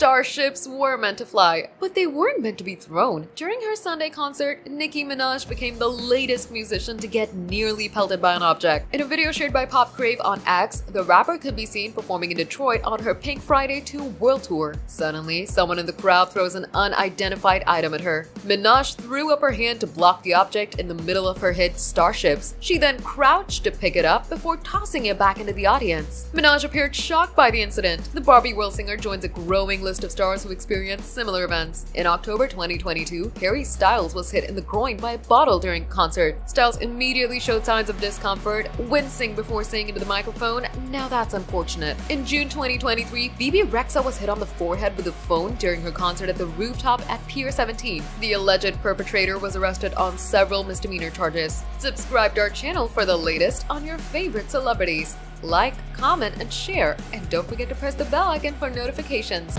Starships were meant to fly, but they weren't meant to be thrown. During her Sunday concert, Nicki Minaj became the latest musician to get nearly pelted by an object. In a video shared by Pop Crave on X, the rapper could be seen performing in Detroit on her Pink Friday 2 World Tour. Suddenly, someone in the crowd throws an unidentified item at her. Minaj threw up her hand to block the object in the middle of her hit Starships. She then crouched to pick it up before tossing it back into the audience. Minaj appeared shocked by the incident. The Barbie World singer joins a growing list of stars who experienced similar events. In October 2022, Harry Styles was hit in the groin by a bottle during a concert. Styles immediately showed signs of discomfort, wincing before saying into the microphone, "Now that's unfortunate." In June 2023, Bebe Rexha was hit on the forehead with a phone during her concert at the rooftop at Pier 17. The alleged perpetrator was arrested on several misdemeanor charges. Subscribe to our channel for the latest on your favorite celebrities. Like, comment, and share. And don't forget to press the bell icon for notifications.